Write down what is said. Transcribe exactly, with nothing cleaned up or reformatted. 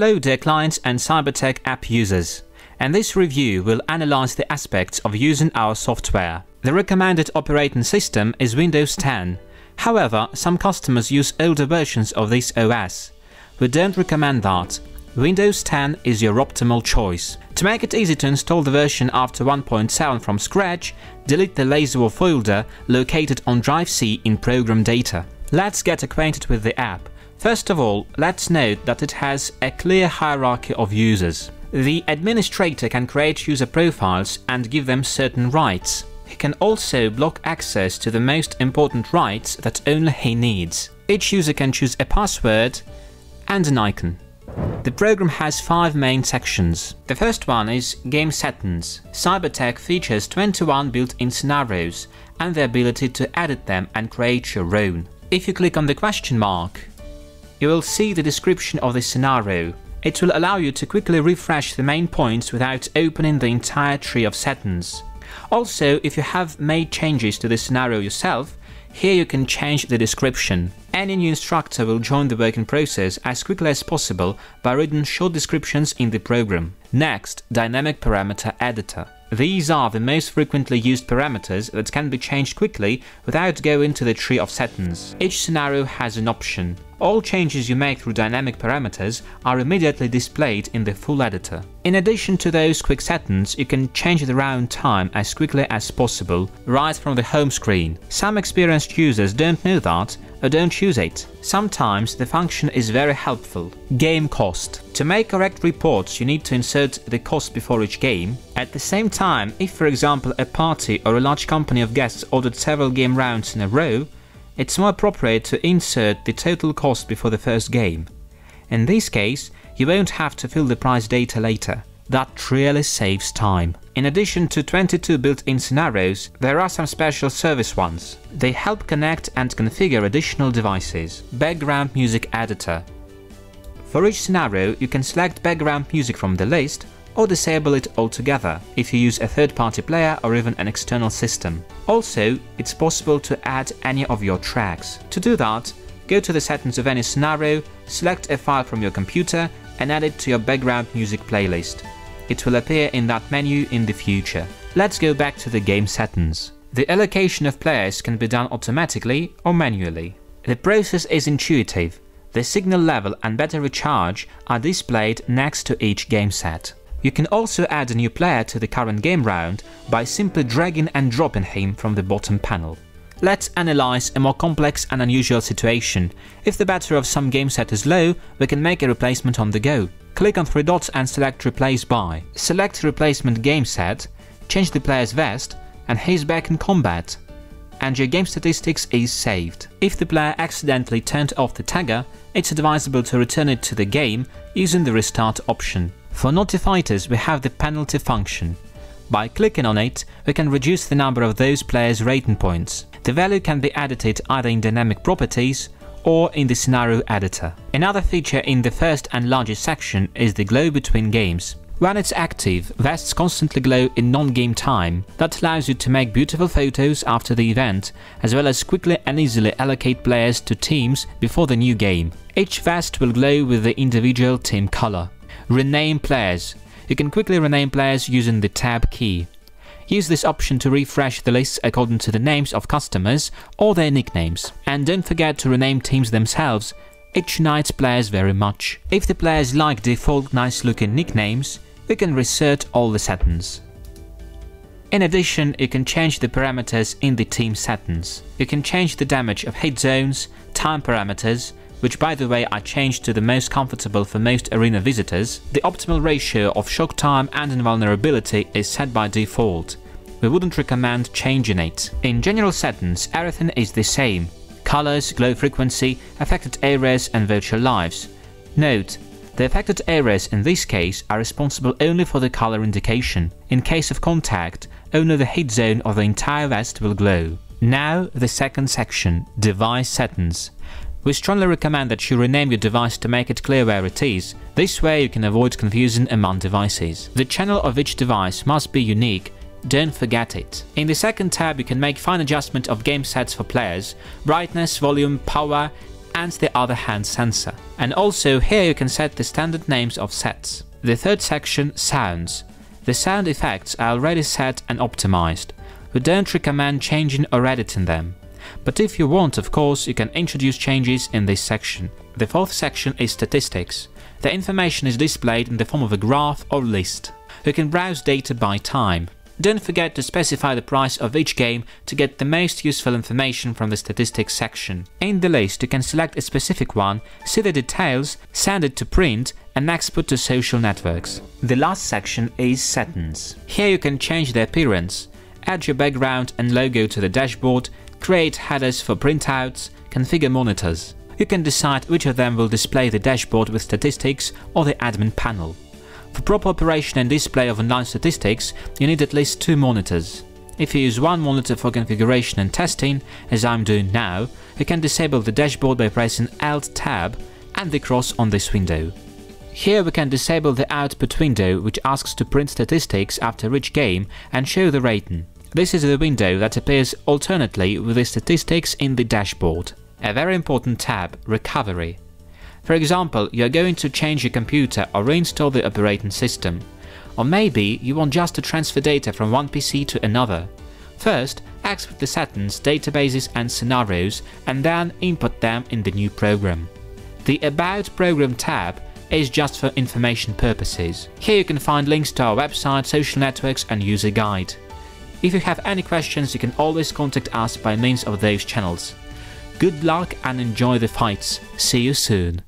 Hello dear clients and CyberTech app users, and this review will analyze the aspects of using our software. The recommended operating system is Windows ten, however some customers use older versions of this O S. We don't recommend that. Windows ten is your optimal choice. To make it easy to install the version after one point seven from scratch, delete the LaserWar folder located on Drive C in Program Data. Let's get acquainted with the app. First of all, let's note that it has a clear hierarchy of users. The administrator can create user profiles and give them certain rights. He can also block access to the most important rights that only he needs. Each user can choose a password and an icon. The program has five main sections. The first one is Game Settings. CyberTech features twenty-one built-in scenarios and the ability to edit them and create your own. If you click on the question mark, you will see the description of the scenario. It will allow you to quickly refresh the main points without opening the entire tree of settings. Also, if you have made changes to the scenario yourself, here you can change the description. Any new instructor will join the working process as quickly as possible by reading short descriptions in the program. Next, Dynamic Parameter Editor. These are the most frequently used parameters that can be changed quickly without going to the tree of settings. Each scenario has an option. All changes you make through dynamic parameters are immediately displayed in the full editor. In addition to those quick settings, you can change the round time as quickly as possible, right from the home screen. Some experienced users don't know that, or don't use it. Sometimes the function is very helpful. Game cost. To make correct reports, you need to insert the cost before each game. At the same time, if for example a party or a large company of guests ordered several game rounds in a row, it's more appropriate to insert the total cost before the first game. In this case, you won't have to fill the price data later. That really saves time. In addition to twenty-two built-in scenarios, there are some special service ones. They help connect and configure additional devices. Background Music Editor. For each scenario, you can select background music from the list or disable it altogether if you use a third-party player or even an external system. Also, it's possible to add any of your tracks. To do that, go to the settings of any scenario, select a file from your computer and add it to your background music playlist. It will appear in that menu in the future. Let's go back to the game settings. The allocation of players can be done automatically or manually. The process is intuitive. The signal level and battery charge are displayed next to each game set. You can also add a new player to the current game round by simply dragging and dropping him from the bottom panel. Let's analyze a more complex and unusual situation. If the battery of some game set is low, we can make a replacement on the go. Click on three dots and select Replace By. Select Replacement Game Set, change the player's vest, and he's back in combat, and your game statistics is saved. If the player accidentally turned off the tagger, it's advisable to return it to the game using the Restart option. For notifiers, we have the penalty function. By clicking on it, we can reduce the number of those players' rating points. The value can be edited either in Dynamic Properties or in the Scenario Editor. Another feature in the first and largest section is the glow between games. When it's active, vests constantly glow in non-game time. That allows you to make beautiful photos after the event, as well as quickly and easily allocate players to teams before the new game. Each vest will glow with the individual team color. Rename players. You can quickly rename players using the Tab key. Use this option to refresh the lists according to the names of customers or their nicknames. And don't forget to rename teams themselves. It unites players very much. If the players like default nice-looking nicknames, you can reset all the settings. In addition, you can change the parameters in the team settings. You can change the damage of hit zones, time parameters, which by the way are changed to the most comfortable for most arena visitors. The optimal ratio of shock time and invulnerability is set by default. We wouldn't recommend changing it. In general settings, everything is the same. Colors, glow frequency, affected areas and virtual lives. Note, the affected areas in this case are responsible only for the color indication. In case of contact, only the hit zone of the entire vest will glow. Now the second section, Device Settings. We strongly recommend that you rename your device to make it clear where it is. This way you can avoid confusion among devices. The channel of each device must be unique, don't forget it. In the second tab you can make fine adjustment of game sets for players, brightness, volume, power, and the other hand sensor. And also here you can set the standard names of sets. The third section, sounds. The sound effects are already set and optimized. We don't recommend changing or editing them. But if you want, of course, you can introduce changes in this section. The fourth section is statistics. The information is displayed in the form of a graph or list. You can browse data by time. Don't forget to specify the price of each game to get the most useful information from the statistics section. In the list, you can select a specific one, see the details, send it to print, and export to social networks. The last section is settings. Here you can change the appearance, add your background and logo to the dashboard, create headers for printouts, configure monitors. You can decide which of them will display the dashboard with statistics or the admin panel. For proper operation and display of online statistics, you need at least two monitors. If you use one monitor for configuration and testing, as I'm doing now, you can disable the dashboard by pressing Alt-Tab and the cross on this window. Here we can disable the output window, which asks to print statistics after each game and show the rating. This is the window that appears alternately with the statistics in the dashboard. A very important tab, recovery. For example, you are going to change your computer or reinstall the operating system. Or maybe you want just to transfer data from one P C to another. First, export the settings, databases and scenarios, and then input them in the new program. The About Program tab is just for information purposes. Here you can find links to our website, social networks and user guide. If you have any questions, you can always contact us by means of those channels. Good luck and enjoy the fights. See you soon.